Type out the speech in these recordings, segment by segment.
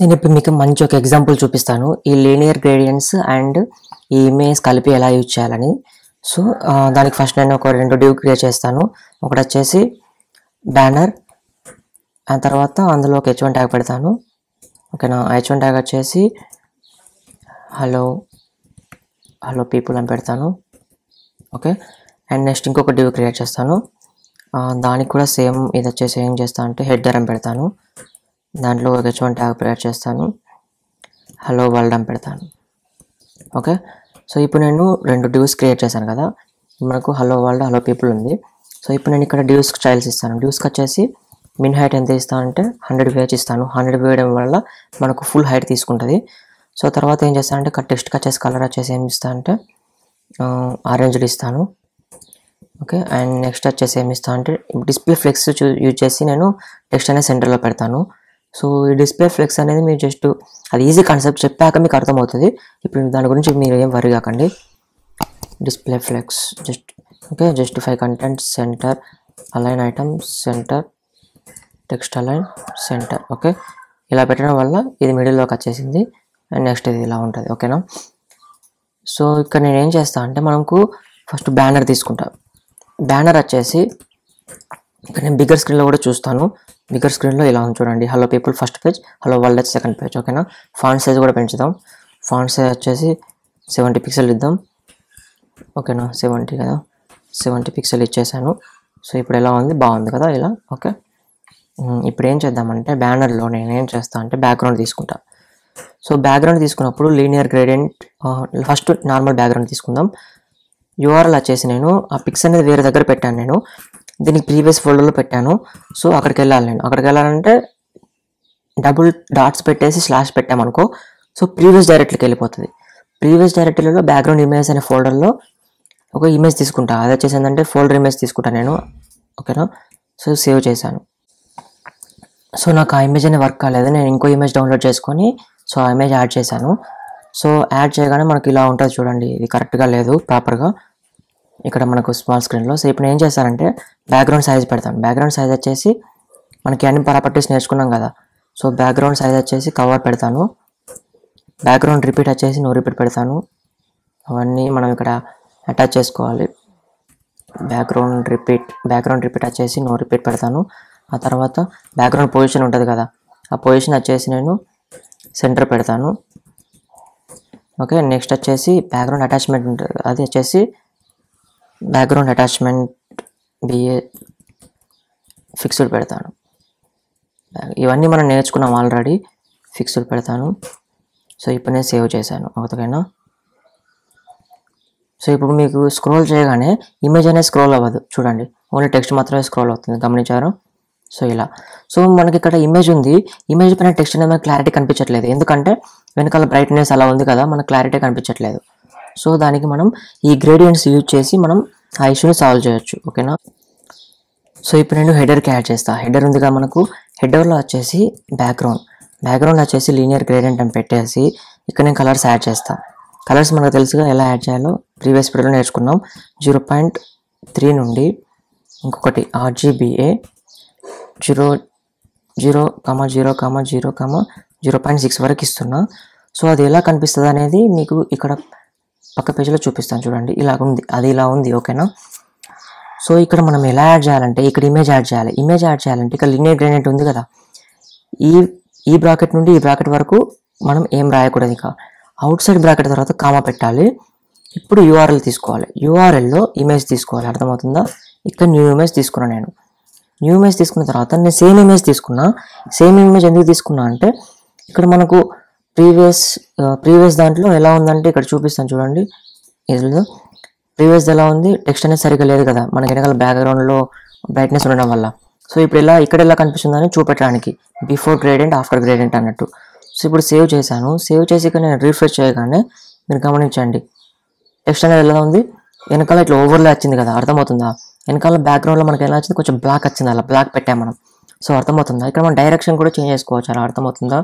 నేను ఇప్పుడు మీకు మంచి ఒక ఎగ్జాంపుల్ చూపిస్తాను ఈ లీనియర్ గ్రేడియంట్స్ అండ్ ఈ ఇమేజ్ కలిపి ఎలా యూజ్ చేయాలని సో దానికి ఫస్ట్ నేను ఒక రెండు డివ్ క్రియేట్ చేస్తాను ఒకటి వచ్చేసి బ్యానర్ ఆ తర్వాత అందులో ఒక h1 ట్యాగ్ పెడతాను ఓకేనా h1 ట్యాగ్ వచ్చేసి హలో హలో పీపుల్ అని పెడతాను ఓకే అండ్ నెక్స్ట్ ఇంకొక డివ్ క్రియేట్ చేస్తాను దానికి కూడా సేమ్ ఇది వచ్చేసి ఏం చేస్తా అంటే హెడర్ అని పెడతాను దాంట్లో ఒక h1 ట్యాగ్ క్రియేట్ చేస్తాను హలో వరల్డ్ అని పెడతాను ఓకే సో ఇప్పుడు నేను రెండు డివ్స్ క్రియేట్ చేశాను కదా మనకు హలో వరల్డ్ హలో పీపుల్ ఉంది సో ఇప్పుడు నేను ఇక్కడ డివ్స్ స్టైల్స్ ఇస్తాను డివ్స్కి వచ్చేసి మిన్ హైట్ ఎంత ఇస్తాను అంటే 100 ఇస్తాను 100 వేయడం వల్ల మనకు ఫుల్ హైట్ తీసుకుంటుంది సో తర్వాత ఏం చేస్తానంటే టెక్స్ట్కి వచ్చేసి కలర్ వచ్చేసి ఏమి ఇస్తాను అంటే ఆరెంజ్డ్ ఇస్తాను ఓకే అండ్ నెక్స్ట్ వచ్చేసి ఏమి ఇస్తాను అంటే డిస్ప్లే ఫ్లెక్స్ యూజ్ చేసి నేను టెక్స్ట్ అనేది సెంటర్లో పెడతాను సో ఈ డిస్ప్లే ఫ్లెక్స్ అనేది మీరు జస్ట్ అది ఈజీ కాన్సెప్ట్ చెప్పాక మీకు అర్థమవుతుంది ఇప్పుడు దాని గురించి మీరు ఏం వరీ కాకండి display flex just okay justify content center align item center text align center okay ఇలా పెట్టడం వల్ల ఇది మిడిల్లోకి వచ్చేసింది అండ్ నెక్స్ట్ ఇది ఇలా ఉంటుంది ఓకేనా సో ఇక్కడ నేను ఏం చేస్తాను అంటే మనకు ఫస్ట్ బ్యానర్ తీసుకుంటాను బ్యానర్ వచ్చేసి ఇక్కడ నేను బిగ్గర్ స్క్రీన్లో కూడా చూస్తాను బిగ్గర్ స్క్రీన్లో ఇలా ఉంది చూడండి hello people first page hello world second page ఓకేనా ఫాంట్ సైజ్ కూడా పెంచుదాం ఫాంట్ సైజ్ వచ్చేసి 70 పిక్సెల్ ఇద్దాం ఓకేనా 70 కదా 70 పిక్సెల్ ఇచ్చేసాను సో ఇప్పుడు ఎలా ఉంది బాగుంది కదా ఇలా ఓకే ఇప్పుడు ఏం చేద్దామంటే బ్యానర్లో నేను ఏం చేస్తాను అంటే బ్యాక్గ్రౌండ్ తీసుకుంటా సో బ్యాక్గ్రౌండ్ తీసుకున్నప్పుడు linear gradient first normal background తీసుకుందాం యూఆర్ఎల్ వచ్చేసి నేను ఆ పిక్స్ అనేది వేరే దగ్గర పెట్టాను నేను దీనికి ప్రీవియస్ ఫోల్డర్లో పెట్టాను సో అక్కడికి వెళ్ళాలి నేను అక్కడికి వెళ్ళాలంటే డబుల్ డాట్స్ పెట్టేసి స్లాష్ పెట్టామనుకో సో ప్రీవియస్ డైరెక్టరీకి వెళ్ళిపోతుంది ప్రీవియస్ డైరెక్టరీలో బ్యాక్గ్రౌండ్ ఇమేజ్ అనే ఫోల్డర్లో ఒక ఇమేజ్ తీసుకుంటా అది వచ్చేసి ఏంటంటే ఫోల్డర్ ఇమేజ్ తీసుకుంటాను నేను ఓకేనా సో సేవ్ చేశాను సో నాకు ఆ ఇమేజ్ అనే వర్క్ కాలేదు నేను ఇంకో ఇమేజ్ డౌన్లోడ్ చేసుకొని సో ఆ ఇమేజ్ యాడ్ చేశాను సో యాడ్ చేయగానే మనకి ఇలా ఉంటుంది చూడండి ఇది కరెక్ట్గా లేదు ప్రాపర్గా ఇక్కడ మనకు స్మాల్ స్క్రీన్లో సో ఇప్పుడు ఏం చేస్తానంటే బ్యాక్గ్రౌండ్ సైజ్ పెడతాను బ్యాక్గ్రౌండ్ సైజ్ వచ్చేసి మనకి అన్ని ప్రాపర్టీస్ నేర్చుకున్నాం కదా సో బ్యాక్గ్రౌండ్ సైజ్ వచ్చేసి కవర్ పెడతాను బ్యాక్గ్రౌండ్ రిపీట్ వచ్చేసి నో రిపీట్ పెడతాను అవన్నీ మనం ఇక్కడ అటాచ్ చేసుకోవాలి బ్యాక్గ్రౌండ్ రిపీట్ వచ్చేసి నో రిపీట్ పెడతాను ఆ తర్వాత బ్యాక్గ్రౌండ్ పొజిషన్ ఉంటుంది కదా ఆ పొజిషన్ వచ్చేసి నేను సెంటర్ పెడతాను ఓకే నెక్స్ట్ వచ్చేసి బ్యాక్గ్రౌండ్ అటాచ్మెంట్ ఉంటుంది అది వచ్చేసి బ్యాక్గ్రౌండ్ అటాచ్మెంట్ బిఏ ఫిక్స్డ్ పెడతాను ఇవన్నీ మనం నేర్చుకున్నాం ఆల్రెడీ ఫిక్స్డ్ పెడతాను సో ఇప్పుడు నేను సేవ్ చేశాను ఒకటికైనా సో ఇప్పుడు మీకు స్క్రోల్ చేయగానే ఇమేజ్ అనేది స్క్రోల్ అవ్వదు చూడండి ఓన్లీ టెక్స్ట్ మాత్రమే స్క్రోల్ అవుతుంది గమనించారు సో ఇలా సో మనకి ఇక్కడ ఇమేజ్ ఉంది ఇమేజ్ పైన టెక్స్ట్ అనేది క్లారిటీ కనిపించట్లేదు ఎందుకంటే వెనకాల బ్రైట్నెస్ అలా ఉంది కదా మనకు క్లారిటీ కనిపించట్లేదు సో దానికి మనం ఈ గ్రేడియంట్స్ యూజ్ చేసి మనం ఆ ఇష్యూని సాల్వ్ చేయొచ్చు ఓకేనా సో ఇప్పుడు నేను హెడర్కి యాడ్ చేస్తా హెడర్ ఉందిగా మనకు హెడర్లో వచ్చేసి బ్యాక్గ్రౌండ్ వచ్చేసి లీనియర్ గ్రేడియంట్ అని పెట్టేసి ఇక్కడ నేను కలర్స్ యాడ్ చేస్తాను కలర్స్ మనకు తెలుసుగా ఎలా యాడ్ చేయాలో ప్రీవియస్ వీడియోలో నేర్చుకున్నాం 0.3 నుండి ఇంకొకటి RGBA 0.6 వరకు ఇస్తున్నా సో అది ఎలా కనిపిస్తుంది అనేది మీకు ఇక్కడ పక్క పేజీలో చూపిస్తాను చూడండి ఇలా ఉంది అది ఇలా ఉంది ఓకేనా సో ఇక్కడ మనం ఎలా యాడ్ చేయాలంటే ఇక్కడ ఇమేజ్ యాడ్ చేయాలంటే ఇక్కడ లీనియర్ గ్రేడియంట్ ఉంది కదా ఈ బ్రాకెట్ నుండి ఈ బ్రాకెట్ వరకు మనం ఏం రాయకూడదు ఇక అవుట్ సైడ్ బ్రాకెట్ తర్వాత కామా పెట్టాలి ఇప్పుడు యూఆర్ఎల్ తీసుకోవాలి యూఆర్ఎల్లో ఇమేజ్ తీసుకోవాలి అర్థమవుతుందా ఇక్కడ న్యూ ఇమేజ్ తీసుకున్నాను నేను న్యూ ఇమేజ్ తీసుకున్న తర్వాత నేను సేమ్ ఇమేజ్ ఎందుకు తీసుకున్నా అంటే ఇక్కడ మనకు ప్రీవియస్ దాంట్లో ఎలా ఉందంటే ఇక్కడ చూపిస్తాను చూడండి ఇందులో ప్రీవియస్ ఎలా ఉంది టెక్స్ట్ అనేది సరిగ్గా లేదు కదా మనకి వెనకాల బ్యాక్గ్రౌండ్లో బ్రైట్నెస్ ఉండడం వల్ల సో ఇప్పుడు ఇక్కడ ఎలా కనిపిస్తుందని చూపెట్టడానికి బిఫోర్ గ్రేడియంట్ ఆఫ్టర్ గ్రేడియంట్ అన్నట్టు సో ఇప్పుడు సేవ్ చేసి ఇక్కడ నేను రిఫ్రెష్ చేయగానే మీరు గమనించండి టెక్స్ట్ అనేది ఎలా ఉంది వెనకాల ఇట్లా ఓవర్లో వచ్చింది కదా అర్థమవుతుందా వెనకాల బ్యాక్గ్రౌండ్లో మనకి ఎలా వచ్చింది కొంచెం బ్లాక్ వచ్చింది అలా బ్లాక్ పెట్టాం మనం సో అర్థమవుతుందా ఇక్కడ మనం డైరెక్షన్ కూడా చేంజ్ చేసుకోవచ్చు అలా అర్థమవుతుందా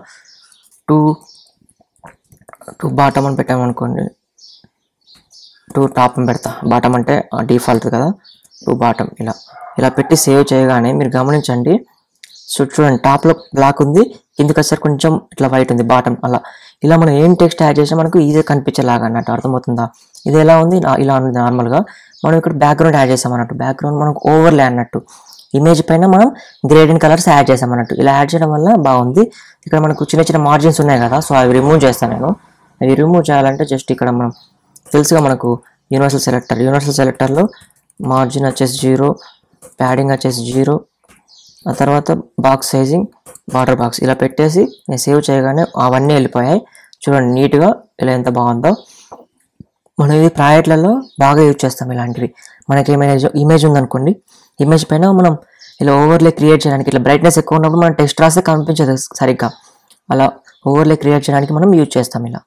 టు బాటమ్ అని పెట్టామనుకోండి టు టాప్ అని పెడతా బాటమ్ అంటే డిఫాల్ట్ కదా టు బాటమ్ ఇలా పెట్టి సేవ్ చేయగానే మీరు గమనించండి So చూడండి టాప్ లో బ్లాక్ ఉంది కిందకి వచ్చేసరికి కొంచెం ఇట్లా వైట్ ఉంది బాటమ్ అలా ఇలా మనం ఏం టెక్స్ట్ యాడ్ చేసినా మనకు ఈజీ కనిపించేలాగా అన్నట్టు అర్థమవుతుందా ఇది ఎలా ఉంది ఇలా ఉంది నార్మల్ గా మనం ఇక్కడ బ్యాక్ గ్రౌండ్ యాడ్ చేసాం అన్నట్టు బ్యాక్ గ్రౌండ్ మనకు ఓవర్లే అన్నట్టు ఇమేజ్ పైన మనం గ్రేడియంట్ కలర్స్ యాడ్ చేసాం అన్నట్టు ఇలా యాడ్ చేయడం వల్ల బాగుంది ఇక్కడ మనకు చిన్న చిన్న మార్జిన్స్ ఉన్నాయి కదా సో అవి రిమూవ్ చేస్తాను నేను అవి రిమూవ్ చేయాలంటే జస్ట్ ఇక్కడ మనం తెలుసుగా మనకు యూనివర్సల్ సెలెక్టర్ లో మార్జిన్ వచ్చేసి 0 ప్యాడింగ్ వచ్చేసి 0 ఆ తర్వాత బాక్స్ సైజింగ్ వాటర్ బాక్స్ ఇలా పెట్టేసి నేను సేవ్ చేయగానే అవన్నీ వెళ్ళిపోయాయి చూడండి నీట్ గా ఇలా ఎంత బాగుందో మనం ఇది ప్రాజెక్ట్లలో బాగా యూజ్ చేస్తాం ఇలాంటివి మనకి ఏమైనా ఇమేజ్ ఉందనుకోండి ఇమేజ్ పైన మనం ఇలా ఓవర్లే క్రియేట్ చేయడానికి ఇలా బ్రైట్నెస్ ఎక్కువ ఉన్నప్పుడు మనం టెక్స్ట్ రాస్తే కనిపించదు సరిగ్గా అలా ఓవర్లే క్రియేట్ చేయడానికి మనం యూజ్ చేస్తాం ఇలా